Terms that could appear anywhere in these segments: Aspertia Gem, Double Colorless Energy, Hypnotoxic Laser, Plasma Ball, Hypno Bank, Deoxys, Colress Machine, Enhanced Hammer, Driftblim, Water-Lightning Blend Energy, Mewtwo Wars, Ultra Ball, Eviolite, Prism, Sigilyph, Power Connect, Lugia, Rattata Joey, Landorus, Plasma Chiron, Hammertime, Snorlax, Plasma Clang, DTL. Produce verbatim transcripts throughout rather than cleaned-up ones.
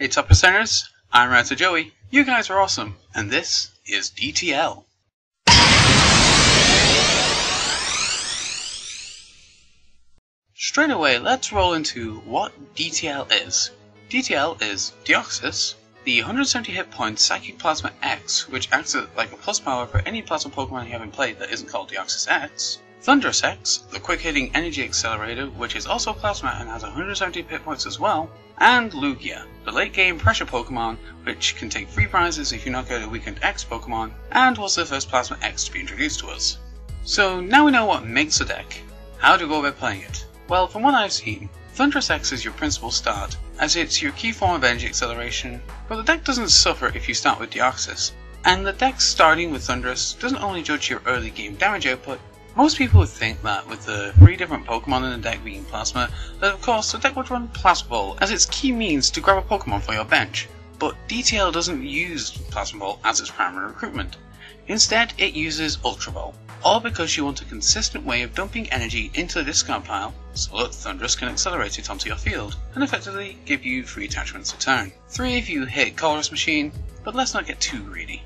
Hey Top Percenters, I'm Rattata Joey, you guys are awesome, and this is D T L. Straight away, let's roll into what D T L is. D T L is Deoxys, the one hundred seventy hit point Psychic Plasma X, which acts like a plus power for any Plasma Pokemon you haven't played that isn't called Deoxys X. Thundurus X, the quick hitting energy accelerator, which is also Plasma and has one hundred seventy hit points as well. And Lugia, the late game pressure Pokemon, which can take free prizes if you knock out a weakened X Pokemon, and was the first Plasma X to be introduced to us. So now we know what makes a deck. How to go about playing it? Well, from what I've seen, Thundurus X is your principal start, as it's your key form of energy acceleration, but the deck doesn't suffer if you start with Deoxys, and the deck starting with Thundurus doesn't only judge your early game damage output. Most people would think that with the three different Pokemon in the deck being Plasma, that of course the deck would run Plasma Ball as its key means to grab a Pokemon for your bench, but D T L doesn't use Plasma Ball as its primary recruitment. Instead, it uses Ultra Ball, all because you want a consistent way of dumping energy into the discard pile so that Thundurus can accelerate it onto your field, and effectively give you three attachments a turn. Three if you hit Colress Machine, but let's not get too greedy.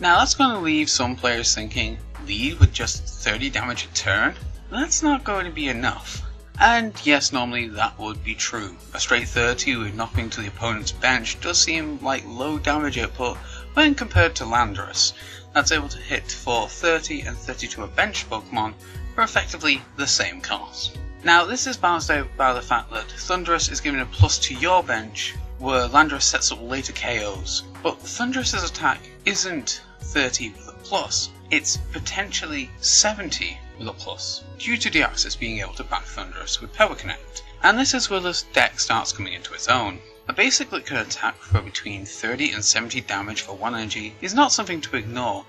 Now that's going to leave some players thinking, lead with just thirty damage a turn? That's not going to be enough. And yes, normally that would be true. A straight thirty with nothing to the opponent's bench does seem like low damage output when compared to Landorus, that's able to hit for thirty and thirty to a bench Pokemon for effectively the same cost. Now this is balanced out by the fact that Thundurus is giving a plus to your bench, where Landorus sets up later K Os, but Thundurus's attack isn't thirty with a plus, it's potentially seventy with a plus, due to Deoxys being able to back Thundurus with Power Connect, and this is where this deck starts coming into its own. A basic that can attack for between thirty and seventy damage for one energy is not something to ignore,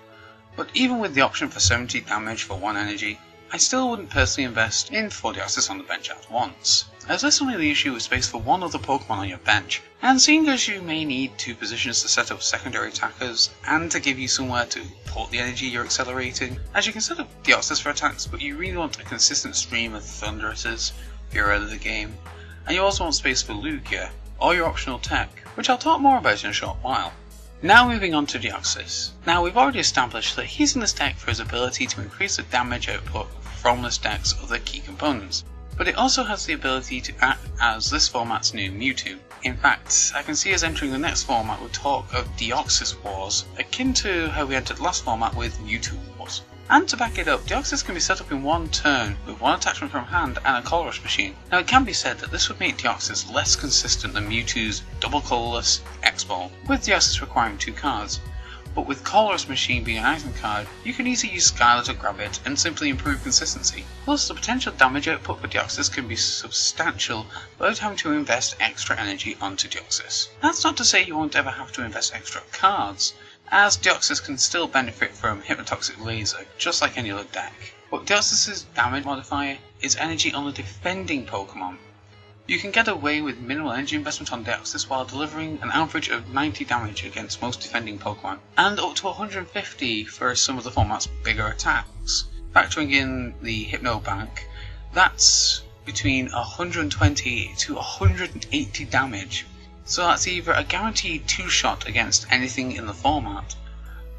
but even with the option for seventy damage for one energy, I still wouldn't personally invest in four Deoxys on the bench at once, as this only leaves you with space for one other Pokemon on your bench, and seeing as you may need two positions to set up secondary attackers and to give you somewhere to port the energy you're accelerating, as you can set up Deoxys for attacks but you really want a consistent stream of Thunduruses for your end of the game, and you also want space for Lugia, or your optional tech, which I'll talk more about in a short while. Now moving on to Deoxys. Now we've already established that he's in this deck for his ability to increase the damage output from this deck's other key components, but it also has the ability to act as this format's new Mewtwo. In fact, I can see us entering the next format with talk of Deoxys Wars, akin to how we entered last format with Mewtwo Wars. And to back it up, Deoxys can be set up in one turn, with one attachment from hand and a Colress Machine. Now it can be said that this would make Deoxys less consistent than Mewtwo's Double Colorless X-Ball, with Deoxys requiring two cards. But with Colress Machine being an item card, you can easily use Skylar to grab it and simply improve consistency. Plus, the potential damage output for Deoxys can be substantial without having to invest extra energy onto Deoxys. That's not to say you won't ever have to invest extra cards, as Deoxys can still benefit from Hypnotoxic Laser, just like any other deck. But Deoxys' damage modifier is energy on the defending Pokemon. You can get away with minimal energy investment on Deoxys while delivering an average of ninety damage against most defending Pokemon, and up to one hundred fifty for some of the format's bigger attacks. Factoring in the Hypno Bank, that's between one hundred twenty to one hundred eighty damage, so that's either a guaranteed two-shot against anything in the format,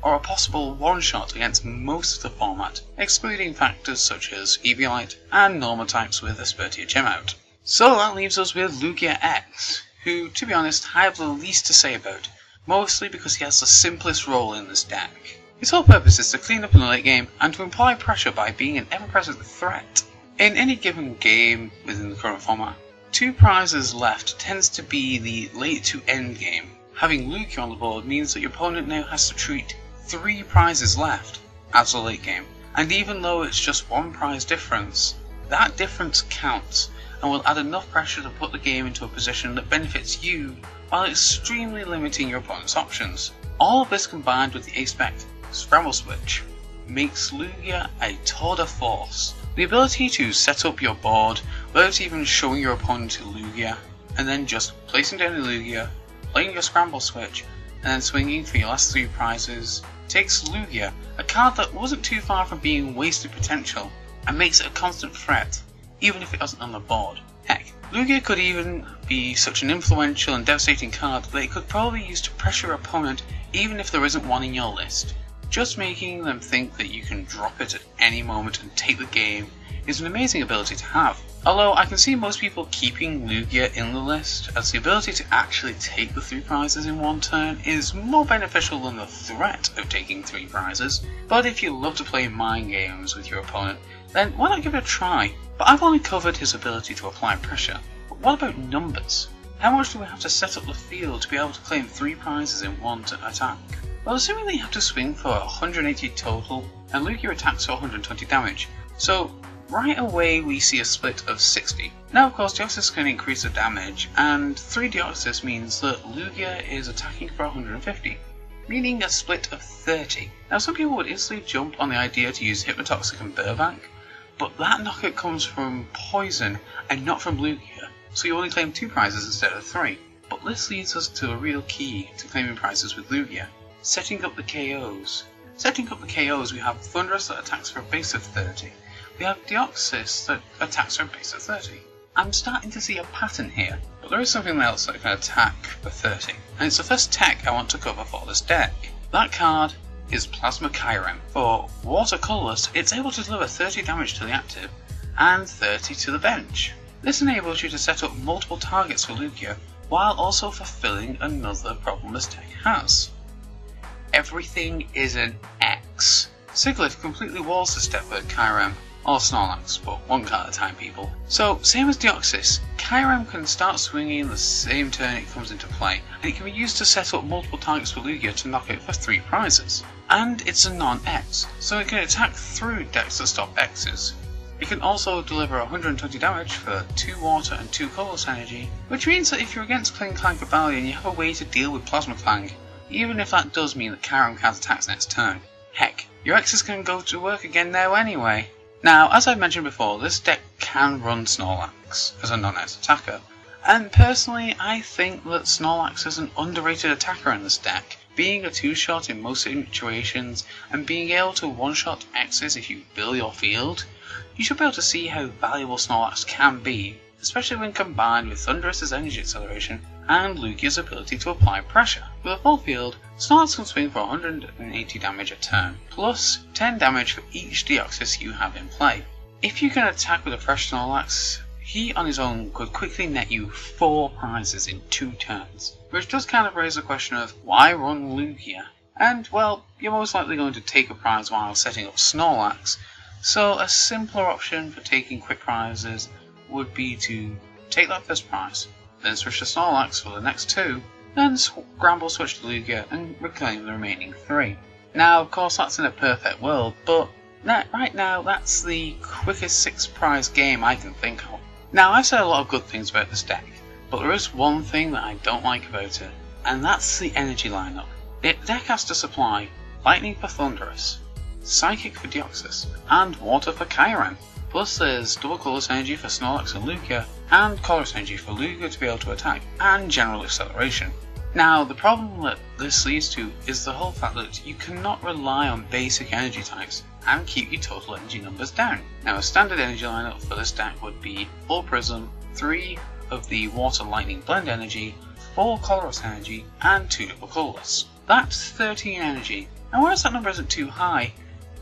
or a possible one-shot against most of the format, excluding factors such as Eviolite and normal types with Aspertia Gem out. So that leaves us with Lugia X, who, to be honest, I have the least to say about, mostly because he has the simplest role in this deck. His whole purpose is to clean up in the late game and to imply pressure by being an ever-present threat. In any given game within the current format, two prizes left tends to be the late-to-end game. Having Lugia on the board means that your opponent now has to treat three prizes left as the late game, and even though it's just one prize difference, that difference counts, and will add enough pressure to put the game into a position that benefits you while extremely limiting your opponent's options. All of this combined with the A-Spec Scramble Switch makes Lugia a tour de force. The ability to set up your board without even showing your opponent to Lugia, and then just placing down the Lugia, playing your Scramble Switch, and then swinging for your last three prizes, takes Lugia, a card that wasn't too far from being wasted potential, and makes it a constant threat, even if it isn't on the board. Heck, Lugia could even be such an influential and devastating card that it could probably be used to pressure your opponent even if there isn't one in your list. Just making them think that you can drop it at any moment and take the game is an amazing ability to have. Although I can see most people keeping Lugia in the list, as the ability to actually take the three prizes in one turn is more beneficial than the threat of taking three prizes, but if you love to play mind games with your opponent, then why not give it a try? But I've only covered his ability to apply pressure, but what about numbers? How much do we have to set up the field to be able to claim three prizes in one attack? Well, assuming that you have to swing for one hundred eighty total, and Lugia attacks for one hundred twenty damage, so right away we see a split of sixty. Now of course Deoxys can increase the damage, and three Deoxys means that Lugia is attacking for one hundred fifty, meaning a split of thirty. Now some people would instantly jump on the idea to use Hypnotoxic and Burbank, but that knockout comes from poison and not from Lugia, so you only claim two prizes instead of three. But this leads us to a real key to claiming prizes with Lugia, setting up the K Os. Setting up the K Os, we have Thundurus that attacks for a base of thirty, we have Deoxys that attacks for a base of thirty. I'm starting to see a pattern here, but there is something else that can attack for thirty, and it's the first tech I want to cover for this deck. That card is Plasma Chiron. For Water Colorless, it's able to deliver thirty damage to the active, and thirty to the bench. This enables you to set up multiple targets for Lugia, while also fulfilling another problem this deck has. Everything is an X. Sigilyph completely walls this deck with Kyurem, or Snorlax, but one card at a time, people. So, same as Deoxys, Kyurem can start swinging the same turn it comes into play, and it can be used to set up multiple targets for Lugia to knock out for three prizes. And it's a non-X, so it can attack through decks that stop X's. It can also deliver one hundred twenty damage for two water and two colorless energy, which means that if you're against Klinklang Cobalion, you have a way to deal with Plasma Clang, even if that does mean that Kyurem can't attack next turn. Heck, your X's can go to work again now anyway. Now, as I've mentioned before, this deck can run Snorlax as a non-X attacker, and personally I think that Snorlax is an underrated attacker in this deck, being a two-shot in most situations, and being able to one-shot X's if you build your field. You should be able to see how valuable Snorlax can be, especially when combined with Thundurus' energy acceleration and Lugia's ability to apply pressure. With a full field, Snorlax can swing for one hundred eighty damage a turn, plus ten damage for each Deoxys you have in play. If you can attack with a fresh Snorlax, he on his own could quickly net you four prizes in two turns, which does kind of raise the question of why run Lugia? And well, you're most likely going to take a prize while setting up Snorlax, so a simpler option for taking quick prizes would be to take that first prize, then switch to Snorlax for the next two, then Scramble Switch to Lugia and reclaim the remaining three. Now of course that's in a perfect world, but that, right now that's the quickest six prize game I can think of. Now I've said a lot of good things about this deck, but there is one thing that I don't like about it, and that's the energy lineup. The deck has to supply Lightning for Thundurus, Psychic for Deoxys, and Water for Kyurem. Plus there's Double Colorless Energy for Snorlax and Lugia, and Colorless Energy for Lugia to be able to attack, and General Acceleration. Now the problem that this leads to is the whole fact that you cannot rely on basic energy types and keep your total energy numbers down. Now a standard energy lineup for this deck would be four Prism, three of the Water-Lightning Blend Energy, four Colorless Energy, and two Double Colorless. That's thirteen energy, and whereas that number isn't too high,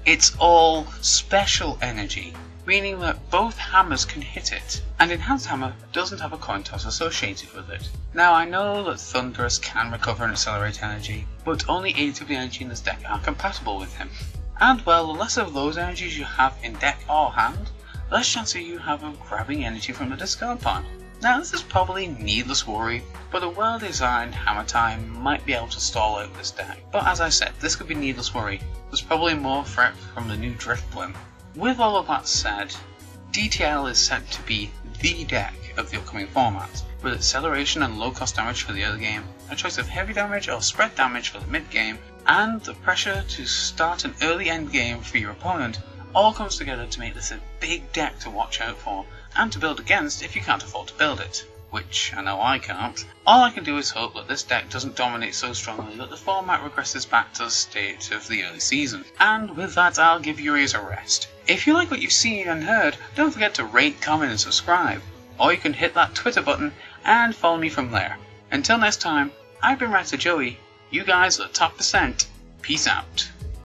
it's all special energy, meaning that both hammers can hit it, and Enhanced Hammer doesn't have a coin toss associated with it. Now I know that Thundurus can recover and accelerate energy, but only eight of the energy in this deck are compatible with him. And well, the less of those energies you have in deck or hand, the less chance you have of grabbing energy from the discard pile. Now this is probably needless worry, but a well-designed Hammertime might be able to stall out this deck. But as I said, this could be needless worry. There's probably more threat from the new Driftblim. With all of that said, D T L is set to be the deck of the upcoming format, with acceleration and low cost damage for the early game, a choice of heavy damage or spread damage for the mid game, and the pressure to start an early end game for your opponent all comes together to make this a big deck to watch out for and to build against if you can't afford to build it, which I know I can't. All I can do is hope that this deck doesn't dominate so strongly that the format regresses back to the state of the early season. And with that, I'll give your ears a rest. If you like what you've seen and heard, don't forget to rate, comment and subscribe. or you can hit that Twitter button and follow me from there. Until next time, I've been Rattata Joey, you guys are top percent, peace out.